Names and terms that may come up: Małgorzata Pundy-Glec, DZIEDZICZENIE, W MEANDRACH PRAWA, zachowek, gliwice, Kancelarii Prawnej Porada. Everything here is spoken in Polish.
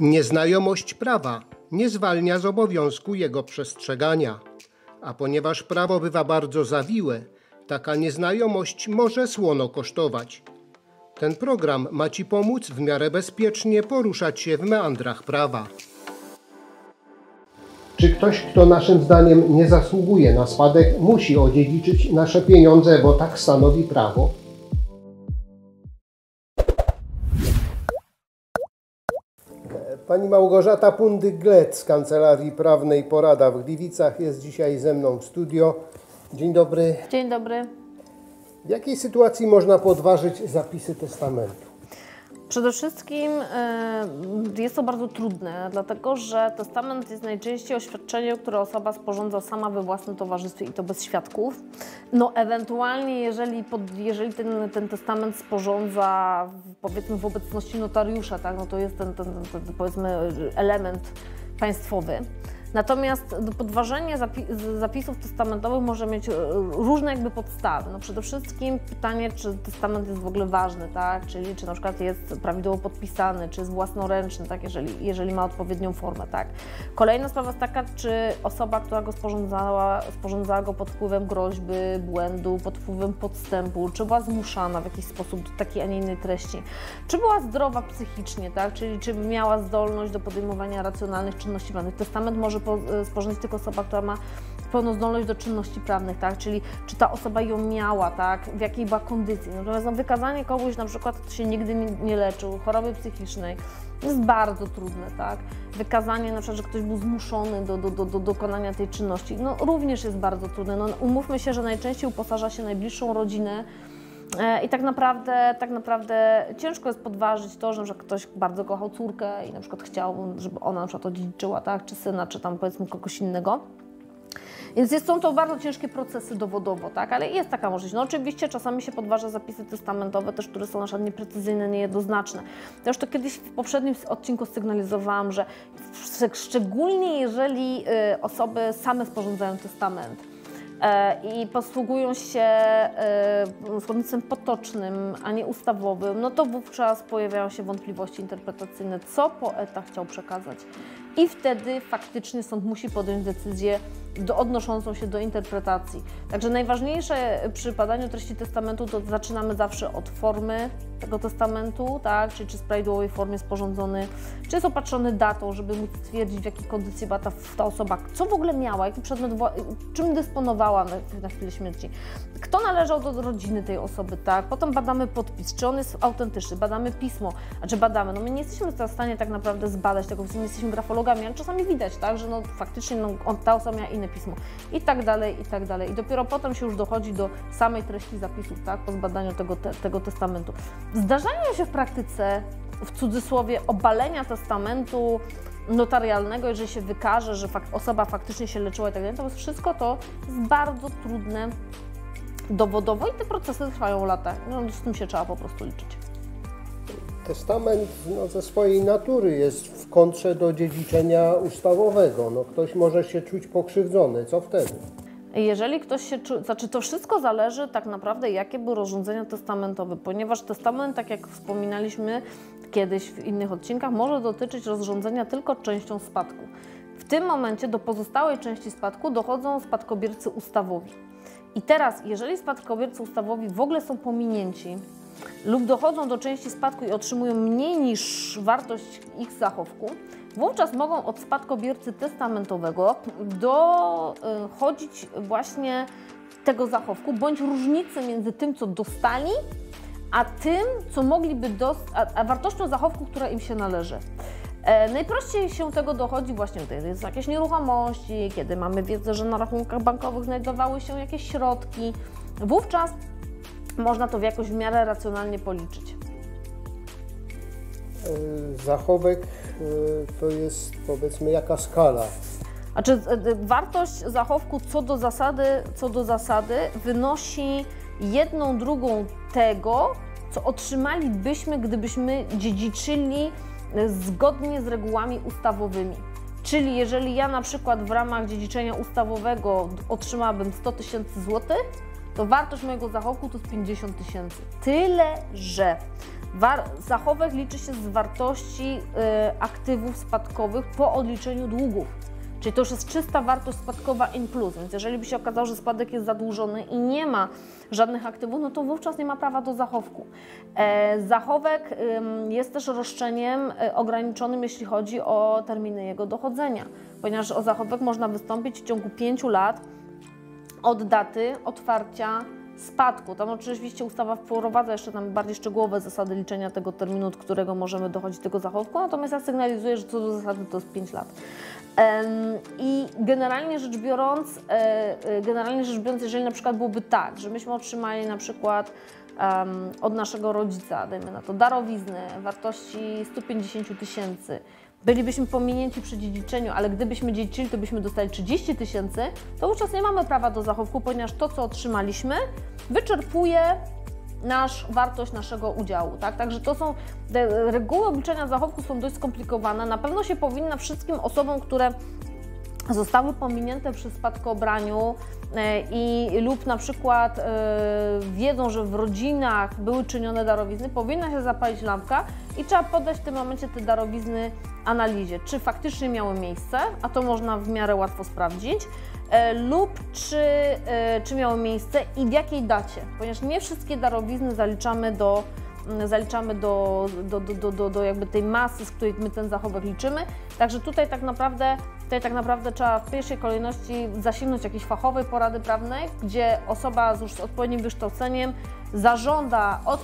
Nieznajomość prawa nie zwalnia z obowiązku jego przestrzegania, a ponieważ prawo bywa bardzo zawiłe, taka nieznajomość może słono kosztować. Ten program ma Ci pomóc w miarę bezpiecznie poruszać się w meandrach prawa. Czy ktoś, kto naszym zdaniem nie zasługuje na spadek, musi odziedziczyć nasze pieniądze, bo tak stanowi prawo? Pani Małgorzata Pundy-Glec z Kancelarii Prawnej Porada w Gliwicach jest dzisiaj ze mną w studio. Dzień dobry. Dzień dobry. W jakiej sytuacji można podważyć zapisy testamentu? Przede wszystkim jest to bardzo trudne, dlatego że testament jest najczęściej oświadczeniem, które osoba sporządza sama we własnym towarzystwie i to bez świadków. No ewentualnie, jeżeli ten testament sporządza powiedzmy w obecności notariusza, tak, no to jest ten powiedzmy element państwowy. Natomiast podważenie zapisów testamentowych może mieć różne jakby podstawy. No przede wszystkim pytanie, czy testament jest w ogóle ważny, tak? Czyli czy na przykład jest prawidłowo podpisany, czy jest własnoręczny, tak? Jeżeli ma odpowiednią formę. Tak? Kolejna sprawa jest taka, czy osoba, która go sporządzała go pod wpływem groźby, błędu, pod wpływem podstępu, czy była zmuszana w jakiś sposób do takiej, a nie innej treści, czy była zdrowa psychicznie, tak? Czyli czy miała zdolność do podejmowania racjonalnych czynności prawnych. Testament może sporządzić tylko osoba, która ma pełną zdolność do czynności prawnych, tak? Czyli czy ta osoba ją miała, tak? W jakiej była kondycji. Natomiast no, wykazanie kogoś, na przykład, kto się nigdy nie leczył, choroby psychicznej, jest bardzo trudne, tak? Wykazanie, na przykład, że ktoś był zmuszony do dokonania tej czynności, no, również jest bardzo trudne. No, umówmy się, że najczęściej uposaża się najbliższą rodzinę, i tak naprawdę ciężko jest podważyć to, że na przykład ktoś bardzo kochał córkę i na przykład chciał, żeby ona na przykład odziedziczyła, tak, czy syna, czy tam powiedzmy kogoś innego. Więc są to bardzo ciężkie procesy dowodowo, tak, ale jest taka możliwość. No oczywiście czasami się podważa zapisy testamentowe też, które są na przykład nieprecyzyjne, niejednoznaczne. Ja już to kiedyś w poprzednim odcinku sygnalizowałam, że szczególnie jeżeli osoby same sporządzają testament, i posługują się słownictwem potocznym, a nie ustawowym, no to wówczas pojawiają się wątpliwości interpretacyjne, co poeta chciał przekazać. I wtedy faktycznie sąd musi podjąć decyzję odnoszącą się do interpretacji. Także najważniejsze przy badaniu treści testamentu to zaczynamy zawsze od formy tego testamentu, tak? Czyli czy w prawidłowej formie sporządzony, czy jest opatrzony datą, żeby móc stwierdzić, w jakiej kondycji była ta osoba, co w ogóle miała, jaki przedmiot, czym dysponowała na chwilę śmierci, kto należał do rodziny tej osoby, tak? Potem badamy podpis, czy on jest autentyczny, badamy pismo, a czy badamy, no my nie jesteśmy w stanie tak naprawdę zbadać tego, nie jesteśmy grafologami, ale czasami widać, tak? Że no, faktycznie no, ta osoba miała inne pismo i tak dalej, i tak dalej. I dopiero potem się już dochodzi do samej treści zapisów, tak? Po zbadaniu tego testamentu. Zdarzają się w praktyce, w cudzysłowie, obalenia testamentu notarialnego, jeżeli się wykaże, że osoba faktycznie się leczyła i tak dalej, natomiast wszystko to jest bardzo trudne dowodowo i te procesy trwają lata. No, z tym się trzeba po prostu liczyć. Testament no, ze swojej natury jest w kontrze do dziedziczenia ustawowego. No, ktoś może się czuć pokrzywdzony. Co wtedy? Jeżeli ktoś się czuje, znaczy to wszystko zależy tak naprawdę, jakie były rozporządzenia testamentowe, ponieważ testament, tak jak wspominaliśmy kiedyś w innych odcinkach, może dotyczyć rozporządzenia tylko częścią spadku. W tym momencie do pozostałej części spadku dochodzą spadkobiercy ustawowi. I teraz, jeżeli spadkobiercy ustawowi w ogóle są pominięci lub dochodzą do części spadku i otrzymują mniej niż wartość ich zachowku, wówczas mogą od spadkobiercy testamentowego dochodzić właśnie tego zachowku bądź różnicy między tym, co dostali, a tym, co mogliby dostać, a wartością zachowku, która im się należy. Najprościej się tego dochodzi właśnie, gdy są jakieś nieruchomości, kiedy mamy wiedzę, że na rachunkach bankowych znajdowały się jakieś środki. Wówczas można to jakoś w miarę racjonalnie policzyć. Zachowek to jest, powiedzmy, jaka skala? A czy wartość zachowku co do zasady wynosi 1/2 tego, co otrzymalibyśmy, gdybyśmy dziedziczyli zgodnie z regułami ustawowymi. Czyli jeżeli ja na przykład w ramach dziedziczenia ustawowego otrzymałabym 100 000 złotych, to wartość mojego zachowku to jest 50 000. Tyle, że Zachowek liczy się z wartości aktywów spadkowych po odliczeniu długów. Czyli to już jest czysta wartość spadkowa in plus, więc jeżeli by się okazało, że spadek jest zadłużony i nie ma żadnych aktywów, no to wówczas nie ma prawa do zachowku. Zachowek jest też roszczeniem ograniczonym, jeśli chodzi o terminy jego dochodzenia, ponieważ o zachowek można wystąpić w ciągu 5 lat od daty otwarcia spadku. Tam oczywiście ustawa wprowadza jeszcze tam bardziej szczegółowe zasady liczenia tego terminu, od którego możemy dochodzić do tego zachowku, natomiast ja sygnalizuję, że co do zasady to jest 5 lat. I generalnie rzecz biorąc, jeżeli na przykład byłoby tak, że myśmy otrzymali na przykład od naszego rodzica, dajmy na to, darowiznę wartości 150 000, bylibyśmy pominięci przy dziedziczeniu, ale gdybyśmy dziedziczyli, to byśmy dostali 30 000, to wówczas nie mamy prawa do zachowku, ponieważ to, co otrzymaliśmy, wyczerpuje wartość naszego udziału, tak? Także to są, te reguły obliczenia zachowku są dość skomplikowane, na pewno się powinna wszystkim osobom, które zostały pominięte przy spadkobraniu lub na przykład wiedzą, że w rodzinach były czynione darowizny, powinna się zapalić lampka i trzeba poddać w tym momencie te darowizny analizie, czy faktycznie miały miejsce, a to można w miarę łatwo sprawdzić, lub czy miało miejsce i w jakiej dacie, ponieważ nie wszystkie darowizny zaliczamy do jakby tej masy, z której my ten zachowek liczymy. Także tutaj tak naprawdę trzeba w pierwszej kolejności zasięgnąć jakiejś fachowej porady prawnej, gdzie osoba z już odpowiednim wykształceniem zażąda od